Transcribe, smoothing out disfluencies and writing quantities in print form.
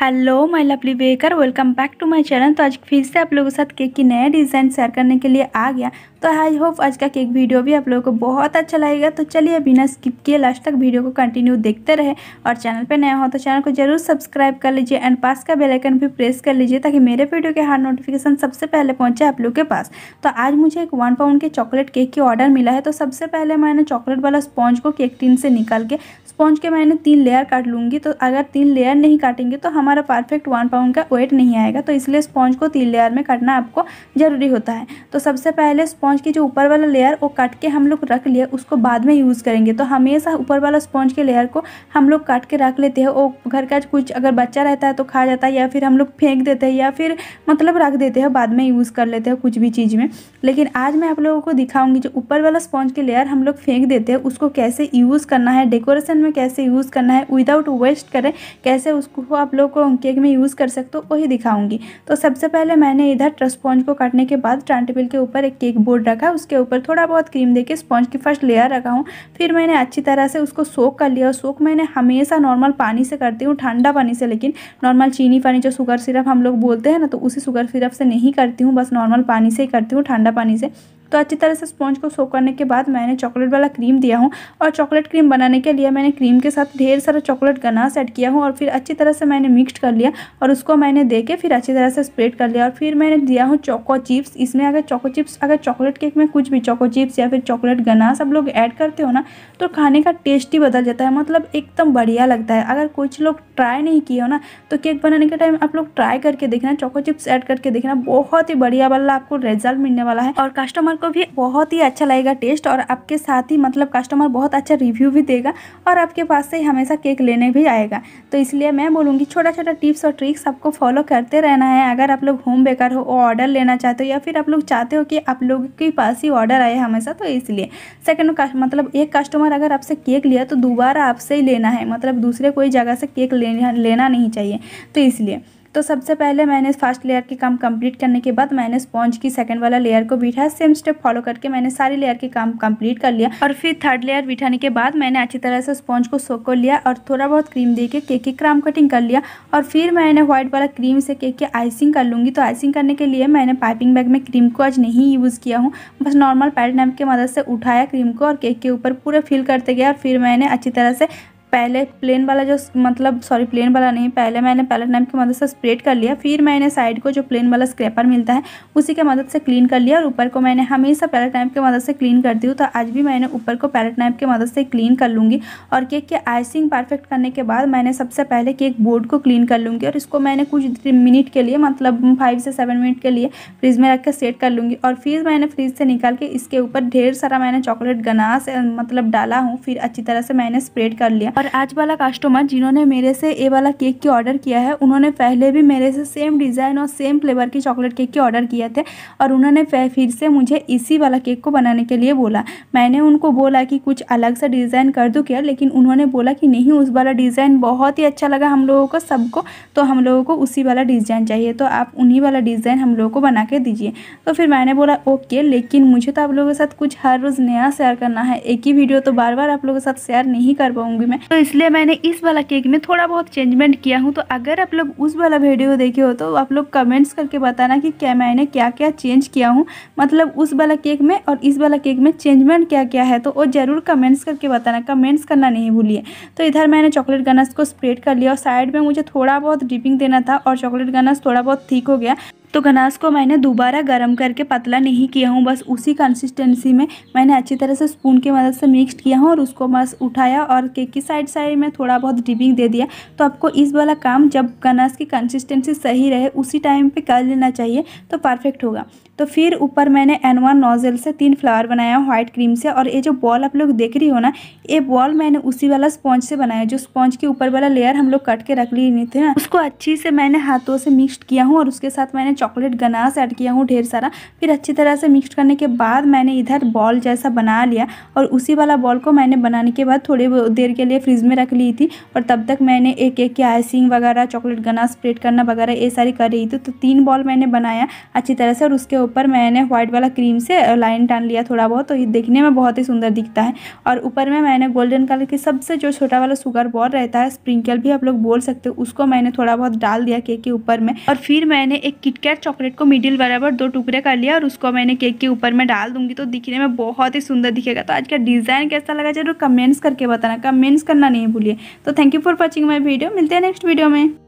Hello my lovely baker, welcome back to my channel. तो आज फिर से आप लोगों के साथ केक की नया डिज़ाइन शेयर करने के लिए आ गया। तो आई होप आज का केक वीडियो भी आप लोगों को बहुत अच्छा लगेगा। तो चलिए बिना स्किप किए लास्ट तक वीडियो को कंटिन्यू देखते रहे, और चैनल पे नया हो तो चैनल को जरूर सब्सक्राइब कर लीजिए एंड पास का बेल आइकन भी प्रेस कर लीजिए ताकि मेरे वीडियो के हर नोटिफिकेशन सबसे पहले पहुँचे आप लोग के पास। तो आज मुझे एक 1 पाउंड के चॉकलेट केक की ऑर्डर मिला है। तो सबसे पहले मैंने चॉकलेट वाला स्पॉन्ज को केक टिन से निकाल के स्पॉन्ज के मैंने 3 लेयर काट लूँगी। तो अगर 3 लेयर नहीं काटेंगे तो हमारा परफेक्ट 1 पाउंड का वेट नहीं आएगा। तो इसलिए स्पॉन्ज को 3 लेयर में काटना आपको ज़रूरी होता है। तो सबसे पहले स्पॉन्ज की जो ऊपर वाला लेयर वो काट के हम लोग रख लिए, उसको बाद में यूज़ करेंगे। तो हमेशा ऊपर वाला स्पॉन्ज के लेयर को हम लोग काट के रख लेते हैं। वो घर का कुछ अगर बच्चा रहता है तो खा जाता है, या फिर हम लोग फेंक देते हैं, या फिर मतलब रख देते हैं, बाद में यूज़ कर लेते हैं कुछ भी चीज़ में। लेकिन आज मैं आप लोगों को दिखाऊंगी जो ऊपर वाला स्पॉन्ज के लेयर हम लोग फेंक देते हैं उसको कैसे यूज़ करना है, डेकोरेशन में कैसे यूज़ करना है, विदाउट वेस्ट करें कैसे उसको आप लोग को केक में यूज़ कर सकते हो, वही दिखाऊंगी। तो सबसे पहले मैंने इधर स्पॉन्ज को काटने के बाद टर्न टेबल के ऊपर एक केक बोर्ड रखा, उसके ऊपर थोड़ा बहुत क्रीम देके स्पॉन्ज की फर्स्ट लेयर रखा हूँ। फिर मैंने अच्छी तरह से उसको सोक कर लिया। सोक मैंने हमेशा नॉर्मल पानी से करती हूँ, ठंडा पानी से, लेकिन नॉर्मल चीनी पानी जो शुगर सिरप हम लोग बोलते हैं ना, तो उसी शुगर सिरप से नहीं करती हूँ, बस नॉर्मल पानी से ही करती हूँ, ठंडा पानी से। तो अच्छी तरह से स्पॉन्ज को सोक करने के बाद मैंने चॉकलेट वाला क्रीम दिया हूँ, और चॉकलेट क्रीम बनाने के लिए मैंने क्रीम के साथ ढेर सारा चॉकलेट गनाश ऐड किया हूँ, और फिर अच्छी तरह से मैंने मिक्स कर लिया, और उसको मैंने देके फिर अच्छी तरह से स्प्रेड कर लिया। और फिर मैंने दिया हूँ चोको चिप्स। इसमें अगर चॉकलेट केक में कुछ भी चोको चिप्स या फिर चॉकलेट गनाश आप लोग ऐड करते हो ना, तो खाने का टेस्ट ही बदल जाता है, मतलब एकदम बढ़िया लगता है। अगर कुछ लोग ट्राई नहीं किए हो ना, तो केक बनाने के टाइम आप लोग ट्राई करके देखना, चोको चिप्स ऐड करके देखना, बहुत ही बढ़िया वाला आपको रिजल्ट मिलने वाला है, और कस्टमर को भी बहुत ही अच्छा लगेगा टेस्ट, और आपके साथ ही मतलब कस्टमर बहुत अच्छा रिव्यू भी देगा, और आपके पास से हमेशा केक लेने भी आएगा। तो इसलिए मैं बोलूँगी छोटा छोटा टिप्स और ट्रिक्स आपको फॉलो करते रहना है। अगर आप लोग होम बेकर हो, ऑर्डर लेना चाहते हो, या फिर आप लोग चाहते हो कि आप लोग के पास ही ऑर्डर आए हमेशा, तो इसलिए सेकंड मतलब एक कस्टमर अगर आपसे केक लिया तो दोबारा आपसे ही लेना है, मतलब दूसरे कोई जगह से केक लेना नहीं चाहिए। तो इसलिए तो सबसे पहले मैंने फर्स्ट लेयर के काम कंप्लीट करने के बाद मैंने स्पॉन्ज की सेकंड वाला लेयर को बिठाया। सेम स्टेप फॉलो करके मैंने सारी लेयर के काम कंप्लीट कर लिया, और फिर थर्ड लेयर बिठाने के बाद मैंने अच्छी तरह से स्पॉन्ज को सोक कर लिया, और थोड़ा बहुत क्रीम देके केक की क्रम्ब कटिंग कर लिया, और फिर मैंने व्हाइट वाला क्रीम से केक की आइसिंग कर लूँगी। तो आइसिंग करने के लिए मैंने पाइपिंग बैग में क्रीम को आज नहीं यूज़ किया हूँ, बस नॉर्मल पैड नैप की मदद से उठाया क्रीम को, और केक के ऊपर पूरा फिल करते गया। और फिर मैंने अच्छी तरह से पहले पहले मैंने पैलेट नाइफ की मदद से स्प्रेड कर लिया। फिर मैंने साइड को जो प्लेन वाला स्क्रैपर मिलता है उसी की मदद से क्लीन कर लिया, और ऊपर को मैंने हमेशा पैलेट नाइफ की मदद से क्लीन करती हूँ, तो आज भी मैंने ऊपर को पैलेट नाइफ की मदद से क्लीन कर लूँगी। और केक के आइसिंग परफेक्ट करने के बाद मैंने सबसे पहले केक बोर्ड को क्लीन कर लूँगी, और इसको मैंने कुछ मिनट के लिए मतलब 5 से 7 मिनट के लिए फ्रिज में रख कर सेट कर लूँगी। और फिर मैंने फ्रिज से निकाल के इसके ऊपर ढेर सारा मैंने चॉकलेट गनाश मतलब डाला हूँ, फिर अच्छी तरह से मैंने स्प्रेड कर लिया। और आज वाला कस्टमर जिन्होंने मेरे से ये वाला केक की ऑर्डर किया है, उन्होंने पहले भी मेरे से सेम डिज़ाइन और सेम फ्लेवर की चॉकलेट केक की ऑर्डर किए थे, और उन्होंने फिर से मुझे इसी वाला केक को बनाने के लिए बोला। मैंने उनको बोला कि कुछ अलग सा डिज़ाइन कर दूँ क्या, लेकिन उन्होंने बोला कि नहीं, उस वाला डिज़ाइन बहुत ही अच्छा लगा हम लोगों को सबको, तो हम लोगों को उसी वाला डिज़ाइन चाहिए, तो आप उन्हीं वाला डिज़ाइन हम लोगों को बना के दीजिए। तो फिर मैंने बोला ओके, लेकिन मुझे तो आप लोगों के साथ कुछ हर रोज़ नया शेयर करना है, एक ही वीडियो तो बार बार आप लोगों के साथ शेयर नहीं कर पाऊँगी मैं, तो इसलिए मैंने इस वाला केक में थोड़ा बहुत चेंजमेंट किया हूँ। तो अगर आप लोग उस वाला वीडियो देखे हो तो आप लोग कमेंट्स करके बताना कि क्या मैंने क्या क्या चेंज किया हूँ, मतलब उस वाला केक में और इस वाला केक में चेंजमेंट क्या क्या है, तो वो ज़रूर कमेंट्स करके बताना, कमेंट्स करना नहीं भूलिए। तो इधर मैंने चॉकलेट गनाश को स्प्रेड कर लिया, और साइड में मुझे थोड़ा बहुत डिपिंग देना था, और चॉकलेट गनाश थोड़ा बहुत थिक हो गया, तो गनाश को मैंने दोबारा गर्म करके पतला नहीं किया हूँ, बस उसी कंसिस्टेंसी में मैंने अच्छी तरह से स्पून की मदद से मिक्स किया हूँ, और उसको बस उठाया और केक की साइड साइड में थोड़ा बहुत डिपिंग दे दिया। तो आपको इस वाला काम जब गनाश की कंसिस्टेंसी सही रहे उसी टाइम पे कर लेना चाहिए, तो परफेक्ट होगा। तो फिर ऊपर मैंने N1 नोजल से 3 फ्लावर बनाया व्हाइट क्रीम से, और ये जो बॉल आप लोग देख रही हो ना, ये बॉल मैंने उसी वाला स्पॉन्ज से बनाया जो स्पॉन्ज के ऊपर वाला लेयर हम लोग कट के रख लिए नहीं थे ना, उसको अच्छी से मैंने हाथों से मिक्स किया हूँ, और उसके साथ मैंने चॉकलेट गनाश ऐड किया हूँ ढेर सारा। फिर अच्छी तरह से मिक्स करने के बाद मैंने इधर बॉल जैसा बना लिया, और उसी वाला बॉल को मैंने बनाने के बाद थोड़ी देर के लिए फ्रिज में रख ली थी, और तब तक मैंने एक एक की आइसिंग वगैरह चॉकलेट गनाश स्प्रेड करना वगैरह ये सारी कर रही थी। तो 3 बॉल मैंने बनाया अच्छी तरह से, और उसके ऊपर मैंने व्हाइट वाला क्रीम से लाइन टान लिया थोड़ा बहुत, तो ये देखने में बहुत ही सुंदर दिखता है। और ऊपर में मैंने गोल्डन कलर के सबसे जो छोटा वाला शुगर बॉल रहता है, स्प्रिंकल भी आप लोग बोल सकते हो, उसको मैंने थोड़ा बहुत डाल दिया केक के ऊपर में। और फिर मैंने एक किटकैट चॉकलेट को मिडिल बराबर दो टुकड़े कर लिया और उसको मैंने केक के ऊपर में डाल दूंगी, तो दिखने में बहुत ही सुंदर दिखेगा। तो आज का डिज़ाइन कैसा लगा जरूर कमेंट्स करके बताना, कमेंट्स करना नहीं भूलिए। तो thank you for watching my video, मिलते हैं नेक्स्ट वीडियो में।